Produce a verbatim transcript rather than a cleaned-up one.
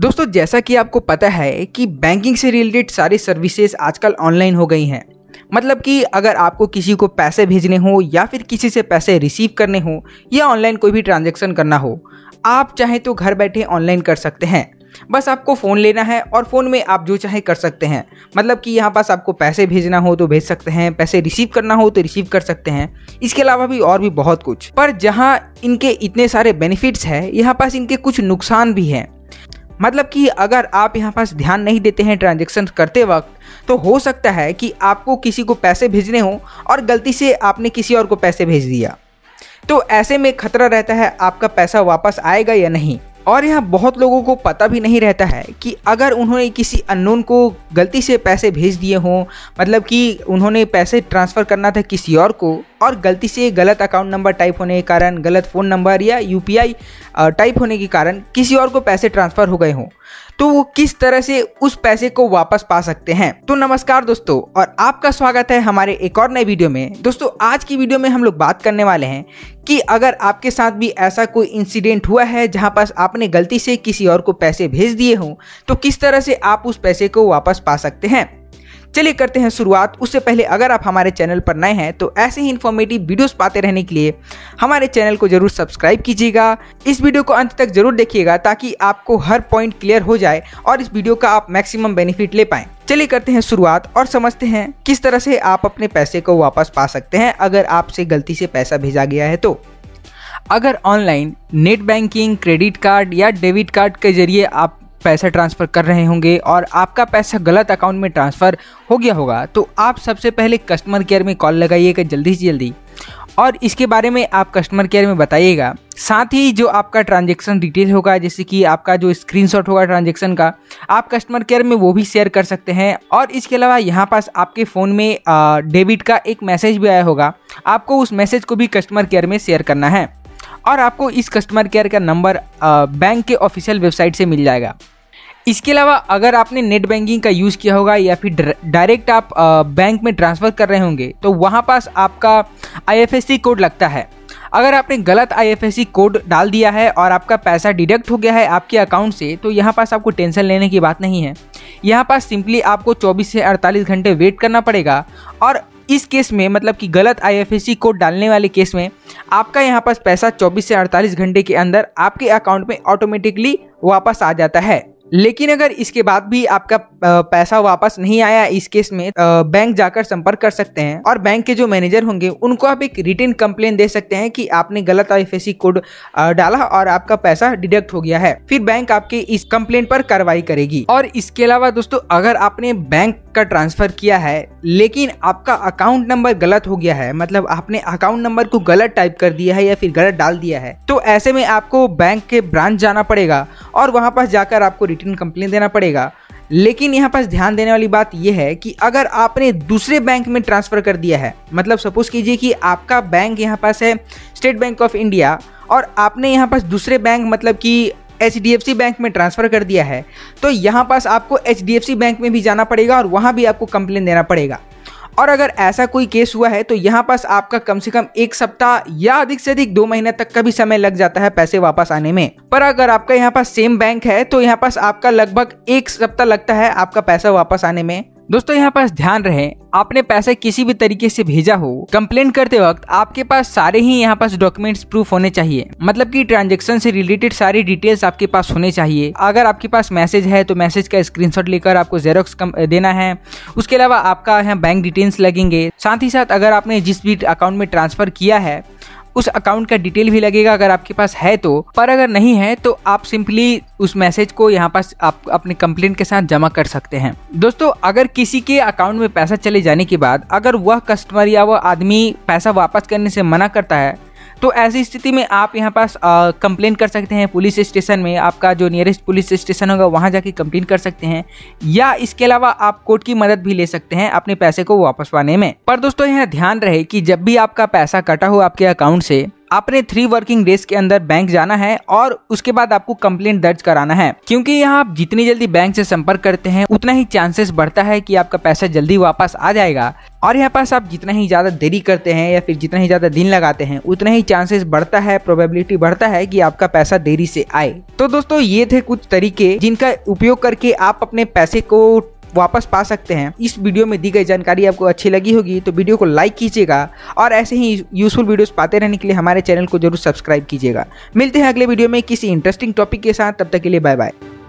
दोस्तों जैसा कि आपको पता है कि बैंकिंग से रिलेटेड सारी सर्विसेज आजकल ऑनलाइन हो गई हैं। मतलब कि अगर आपको किसी को पैसे भेजने हो या फिर किसी से पैसे रिसीव करने हो या ऑनलाइन कोई भी ट्रांजैक्शन करना हो, आप चाहे तो घर बैठे ऑनलाइन कर सकते हैं। बस आपको फ़ोन लेना है और फ़ोन में आप जो चाहे कर सकते हैं। मतलब कि यहाँ पास आपको पैसे भेजना हो तो भेज सकते हैं, पैसे रिसीव करना हो तो रिसीव कर सकते हैं। इसके अलावा भी और भी बहुत कुछ। पर जहाँ इनके इतने सारे बेनिफिट्स हैं, यहाँ पास इनके कुछ नुकसान भी हैं। मतलब कि अगर आप यहाँ पास ध्यान नहीं देते हैं ट्रांजैक्शन करते वक्त, तो हो सकता है कि आपको किसी को पैसे भेजने हो और गलती से आपने किसी और को पैसे भेज दिया, तो ऐसे में खतरा रहता है आपका पैसा वापस आएगा या नहीं। और यहाँ बहुत लोगों को पता भी नहीं रहता है कि अगर उन्होंने किसी अननोन को गलती से पैसे भेज दिए हों, मतलब कि उन्होंने पैसे ट्रांसफ़र करना था किसी और को और गलती से गलत अकाउंट नंबर टाइप होने के कारण, गलत फ़ोन नंबर या यूपीआई टाइप होने के कारण किसी और को पैसे ट्रांसफ़र हो गए हों, तो वो किस तरह से उस पैसे को वापस पा सकते हैं। तो नमस्कार दोस्तों, और आपका स्वागत है हमारे एक और नए वीडियो में। दोस्तों आज की वीडियो में हम लोग बात करने वाले हैं कि अगर आपके साथ भी ऐसा कोई इंसिडेंट हुआ है जहां पास आपने गलती से किसी और को पैसे भेज दिए हों, तो किस तरह से आप उस पैसे को वापस पा सकते हैं। चलिए करते हैं शुरुआत। उससे पहले अगर आप हमारे चैनल पर नए हैं तो ऐसे ही इन्फॉर्मेटिव वीडियोस पाते रहने के लिए हमारे चैनल को जरूर सब्सक्राइब कीजिएगा। इस वीडियो को अंत तक जरूर देखिएगा ताकि आपको हर पॉइंट क्लियर हो जाए और इस वीडियो का आप मैक्सिमम बेनिफिट ले पाएं। चलिए करते हैं शुरुआत और समझते हैं किस तरह से आप अपने पैसे को वापस पा सकते हैं अगर आपसे गलती से पैसा भेजा गया है तो। अगर online net banking, credit card या डेबिट कार्ड के जरिए आप पैसा ट्रांसफ़र कर रहे होंगे और आपका पैसा गलत अकाउंट में ट्रांसफ़र हो गया होगा, तो आप सबसे पहले कस्टमर केयर में कॉल लगाइएगा जल्दी से जल्दी और इसके बारे में आप कस्टमर केयर में बताइएगा। साथ ही जो आपका ट्रांजैक्शन डिटेल होगा, जैसे कि आपका जो स्क्रीनशॉट होगा ट्रांजैक्शन का, आप कस्टमर केयर में वो भी शेयर कर सकते हैं। और इसके अलावा यहाँ पास आपके फ़ोन में डेबिट का एक मैसेज भी आया होगा, आपको उस मैसेज को भी कस्टमर केयर में शेयर करना है और आपको इस कस्टमर केयर का नंबर बैंक के ऑफिशियल वेबसाइट से मिल जाएगा। इसके अलावा अगर आपने नेट बैंकिंग का यूज़ किया होगा या फिर डायरेक्ट आप बैंक में ट्रांसफ़र कर रहे होंगे, तो वहाँ पास आपका आईएफएससी कोड लगता है। अगर आपने गलत आईएफएससी कोड डाल दिया है और आपका पैसा डिडक्ट हो गया है आपके अकाउंट से, तो यहाँ पास आपको टेंशन लेने की बात नहीं है। यहाँ पास सिंपली आपको चौबीस से अड़तालीस घंटे वेट करना पड़ेगा। और इस केस में, मतलब कि गलत आईएफएससी कोड डालने वाले केस में, आपका यहाँ पास पैसा चौबीस से अड़तालीस घंटे के अंदर आपके अकाउंट में ऑटोमेटिकली वापस आ जाता है। लेकिन अगर इसके बाद भी आपका पैसा वापस नहीं आया, इस केस में बैंक जाकर संपर्क कर सकते हैं और बैंक के जो मैनेजर होंगे उनको आप एक रिटन कंप्लेन दे सकते हैं कि आपने गलत आईएफएससी कोड डाला और आपका पैसा डिडक्ट हो गया है। फिर बैंक आपके इस कंप्लेन पर कार्रवाई करेगी। और इसके अलावा दोस्तों अगर आपने बैंक का ट्रांसफ़र किया है लेकिन आपका अकाउंट नंबर गलत हो गया है, मतलब आपने अकाउंट नंबर को गलत टाइप कर दिया है या फिर गलत डाल दिया है, तो ऐसे में आपको बैंक के ब्रांच जाना पड़ेगा और वहाँ पास जाकर आपको रिटर्न कंप्लेन देना पड़ेगा। लेकिन यहाँ पास ध्यान देने वाली बात यह है कि अगर आपने दूसरे बैंक में ट्रांसफ़र कर दिया है, मतलब सपोज कीजिए कि आपका बैंक यहाँ पास है स्टेट बैंक ऑफ इंडिया और आपने यहाँ पास दूसरे बैंक, मतलब कि H D F C bank में ट्रांसफ़र कर दिया है, तो यहाँ पास आपको H D F C bank में भी जाना पड़ेगा और वहाँ भी आपको कंप्लेन देना पड़ेगा। और अगर ऐसा कोई केस हुआ है तो यहाँ पास आपका कम से कम एक सप्ताह या अधिक से अधिक दो महीने तक का भी समय लग जाता है पैसे वापस आने में। पर अगर आपका यहाँ पास सेम बैंक है तो यहाँ पास आपका लगभग एक सप्ताह लगता है आपका पैसा वापस आने में। दोस्तों यहाँ पास ध्यान रहे, आपने पैसा किसी भी तरीके से भेजा हो, कंप्लेन करते वक्त आपके पास सारे ही यहाँ पास डॉक्यूमेंट्स प्रूफ होने चाहिए। मतलब कि ट्रांजैक्शन से रिलेटेड सारी डिटेल्स आपके पास होने चाहिए। अगर आपके पास मैसेज है तो मैसेज का स्क्रीनशॉट लेकर आपको जेरोक्स देना है। उसके अलावा आपका यहाँ बैंक डिटेल्स लगेंगे। साथ ही साथ अगर आपने जिस भी अकाउंट में ट्रांसफ़र किया है उस अकाउंट का डिटेल भी लगेगा अगर आपके पास है तो। पर अगर नहीं है तो आप सिंपली उस मैसेज को यहाँ पास आप अपने कंप्लेंट के साथ जमा कर सकते हैं। दोस्तों अगर किसी के अकाउंट में पैसा चले जाने के बाद अगर वह कस्टमर या वह आदमी पैसा वापस करने से मना करता है, तो ऐसी स्थिति में आप यहाँ पास कंप्लेंट कर सकते हैं पुलिस स्टेशन में। आपका जो नियरेस्ट पुलिस स्टेशन होगा वहाँ जाके कंप्लेंट कर सकते हैं, या इसके अलावा आप कोर्ट की मदद भी ले सकते हैं अपने पैसे को वापस पाने में। पर दोस्तों यहाँ ध्यान रहे कि जब भी आपका पैसा कटा हो आपके अकाउंट से, आपने थ्री वर्किंग डेज के अंदर बैंक जाना है और उसके बाद आपको कंप्लेंट दर्ज कराना है, क्योंकि यहाँ आप जितनी जल्दी बैंक से संपर्क करते हैं उतना ही चांसेस बढ़ता है कि आपका पैसा जल्दी वापस आ जाएगा। और यहाँ पास आप जितना ही ज़्यादा देरी करते हैं या फिर जितना ही ज़्यादा दिन लगाते हैं उतना ही चांसेस बढ़ता है, प्रोबेबिलिटी बढ़ता है कि आपका पैसा देरी से आए। तो दोस्तों ये थे कुछ तरीके जिनका उपयोग करके आप अपने पैसे को वापस पा सकते हैं। इस वीडियो में दी गई जानकारी आपको अच्छी लगी होगी तो वीडियो को लाइक कीजिएगा और ऐसे ही यूजफुल वीडियोस पाते रहने के लिए हमारे चैनल को जरूर सब्सक्राइब कीजिएगा। मिलते हैं अगले वीडियो में किसी इंटरेस्टिंग टॉपिक के साथ, तब तक के लिए बाय बाय।